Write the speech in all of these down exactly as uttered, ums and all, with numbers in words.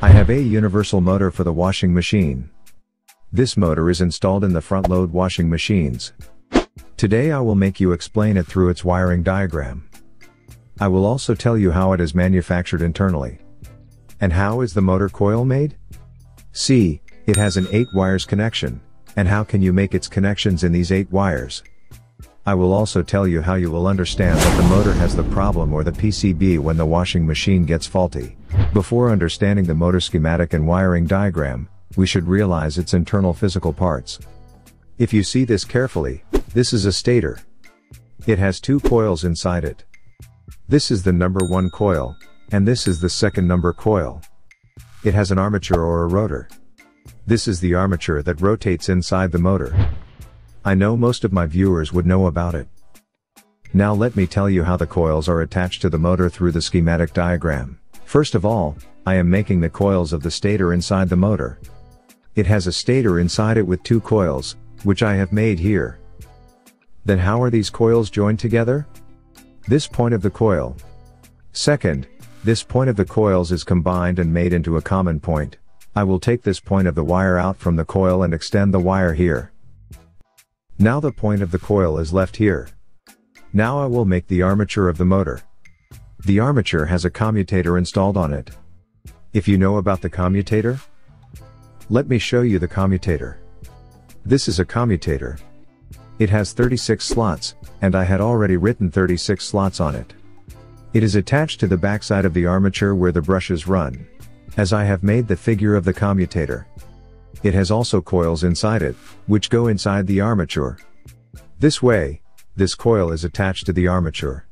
I have a universal motor for the washing machine. This motor is installed in the front load washing machines. Today I will make you explain it through its wiring diagram. I will also tell you how it is manufactured internally. And how is the motor coil made? See, it has an eight wires connection, and how can you make its connections in these eight wires? I will also tell you how you will understand that the motor has the problem or the P C B when the washing machine gets faulty. Before understanding the motor schematic and wiring diagram, we should realize its internal physical parts. If you see this carefully, this is a stator. It has two coils inside it. This is the number one coil, and this is the second number coil. It has an armature or a rotor. This is the armature that rotates inside the motor. I know most of my viewers would know about it. Now let me tell you how the coils are attached to the motor through the schematic diagram. First of all, I am making the coils of the stator inside the motor. It has a stator inside it with two coils, which I have made here. Then how are these coils joined together? This point of the coil. Second, this point of the coils is combined and made into a common point. I will take this point of the wire out from the coil and extend the wire here. Now the point of the coil is left here. Now I will make the armature of the motor. The armature has a commutator installed on it. If you know about the commutator, let me show you the commutator. This is a commutator. It has thirty-six slots, and I had already written thirty-six slots on it. It is attached to the backside of the armature where the brushes run, as I have made the figure of the commutator. It has also coils inside it, which go inside the armature. This way, this coil is attached to the armature.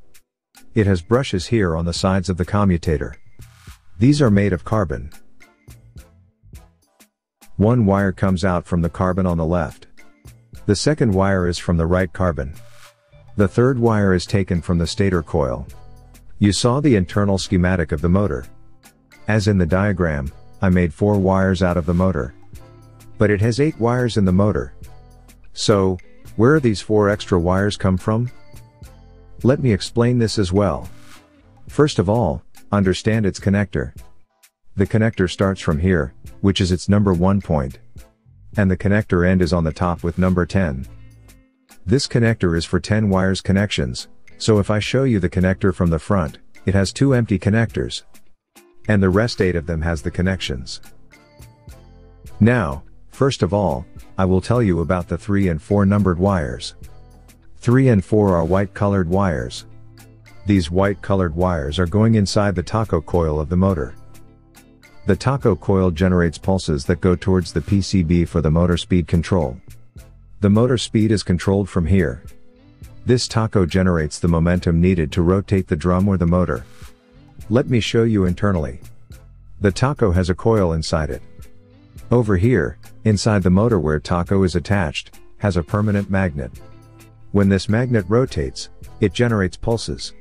It has brushes here on the sides of the commutator. These are made of carbon. One wire comes out from the carbon on the left. The second wire is from the right carbon. The third wire is taken from the stator coil. You saw the internal schematic of the motor. As in the diagram, I made four wires out of the motor. But it has eight wires in the motor. So, where these four extra wires come from? Let me explain this as well. First of all, understand its connector. The connector starts from here, which is its number one point. And the connector end is on the top with number ten. This connector is for ten wires connections, so if I show you the connector from the front, it has two empty connectors. And the rest eight of them has the connections. Now, first of all, I will tell you about the three and four numbered wires. three and four are white colored wires. These white colored wires are going inside the taco coil of the motor. The taco coil generates pulses that go towards the P C B for the motor speed control. The motor speed is controlled from here. This taco generates the momentum needed to rotate the drum or the motor. Let me show you internally. The taco has a coil inside it. Over here, inside the motor where taco is attached, has a permanent magnet. When this magnet rotates, it generates pulses.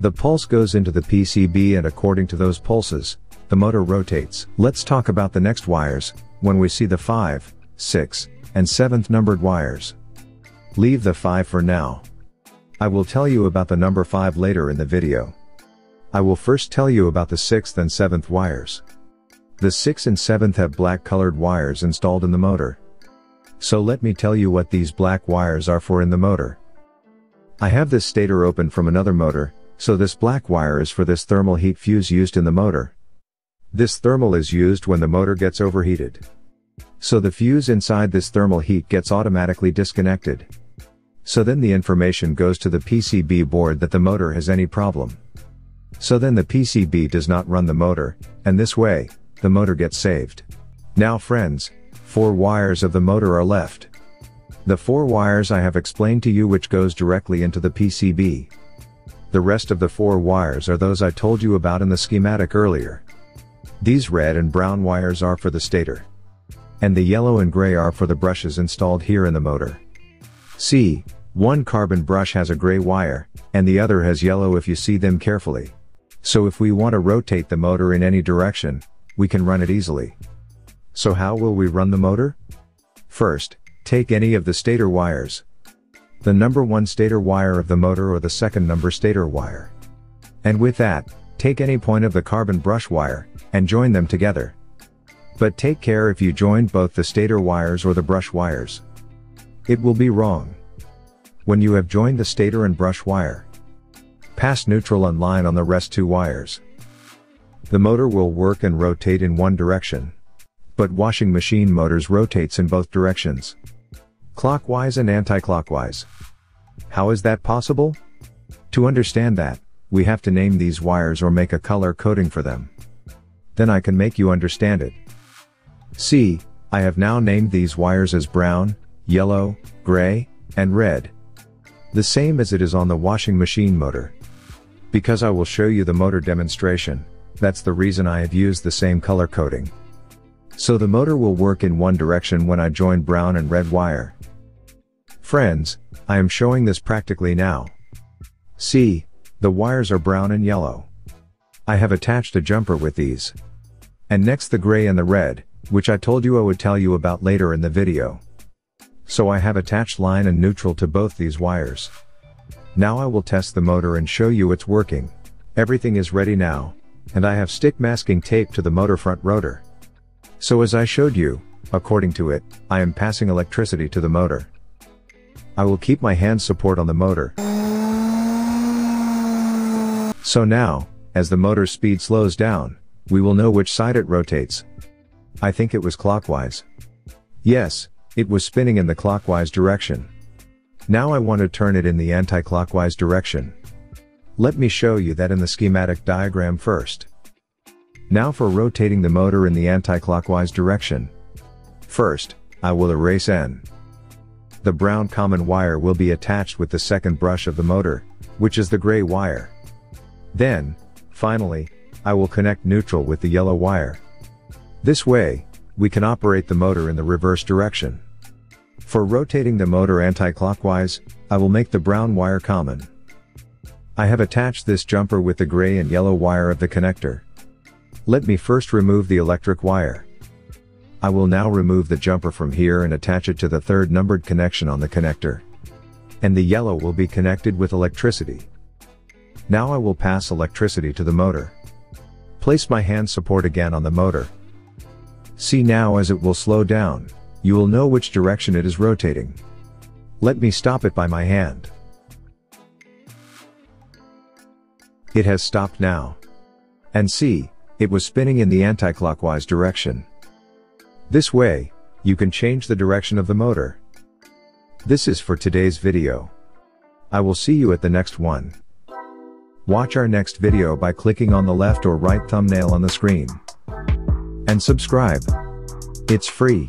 The pulse goes into the P C B and according to those pulses, the motor rotates. Let's talk about the next wires, when we see the five, six, and seventh numbered wires. Leave the five for now. I will tell you about the number five later in the video. I will first tell you about the sixth and seventh wires. The sixth and seventh have black colored wires installed in the motor. So let me tell you what these black wires are for in the motor. I have this stator open from another motor, so this black wire is for this thermal heat fuse used in the motor. This thermal is used when the motor gets overheated. So the fuse inside this thermal heat gets automatically disconnected. So then the information goes to the P C B board that the motor has any problem. So then the P C B does not run the motor, and this way, the motor gets saved. Now friends, four wires of the motor are left. The four wires I have explained to you which goes directly into the P C B. The rest of the four wires are those I told you about in the schematic earlier. These red and brown wires are for the stator. And the yellow and gray are for the brushes installed here in the motor. See, one carbon brush has a gray wire, and the other has yellow if you see them carefully. So if we want to rotate the motor in any direction, we can run it easily. So how will we run the motor? First, take any of the stator wires. The number one stator wire of the motor or the second number stator wire. And with that, Take any point of the carbon brush wire, and join them together. But take care if you join both the stator wires or the brush wires. It will be wrong. When you have joined the stator and brush wire, pass neutral and line on the rest two wires. The motor will work and rotate in one direction. But washing machine motors rotates in both directions. Clockwise and anti-clockwise. How is that possible? To understand that, we have to name these wires or make a color coding for them. Then I can make you understand it. See, I have now named these wires as brown, yellow, gray, and red. The same as it is on the washing machine motor. Because I will show you the motor demonstration, that's the reason I have used the same color coding. So the motor will work in one direction when I join brown and red wire. Friends, I am showing this practically now. See, the wires are brown and yellow. I have attached a jumper with these. And next the gray and the red, which I told you I would tell you about later in the video. So I have attached line and neutral to both these wires. Now I will test the motor and show you it's working. Everything is ready now, and I have stick masking tape to the motor front rotor. So as I showed you, according to it, I am passing electricity to the motor. I will keep my hand support on the motor. So now, as the motor's speed slows down, we will know which side it rotates. I think it was clockwise. Yes, it was spinning in the clockwise direction. Now I want to turn it in the anti-clockwise direction. Let me show you that in the schematic diagram first. Now for rotating the motor in the anti-clockwise direction. First, I will erase N. The brown common wire will be attached with the second brush of the motor, which is the gray wire. Then, finally, I will connect neutral with the yellow wire. This way, we can operate the motor in the reverse direction. For rotating the motor anti-clockwise, I will make the brown wire common. I have attached this jumper with the gray and yellow wire of the connector. Let me first remove the electric wire. I will now remove the jumper from here and attach it to the third numbered connection on the connector. And the yellow will be connected with electricity. Now I will pass electricity to the motor. Place my hand support again on the motor. See now as it will slow down, you will know which direction it is rotating. Let me stop it by my hand. It has stopped now. And see, it was spinning in the anti-clockwise direction. This way, you can change the direction of the motor. This is for today's video. I will see you at the next one. Watch our next video by clicking on the left or right thumbnail on the screen. And subscribe. It's free.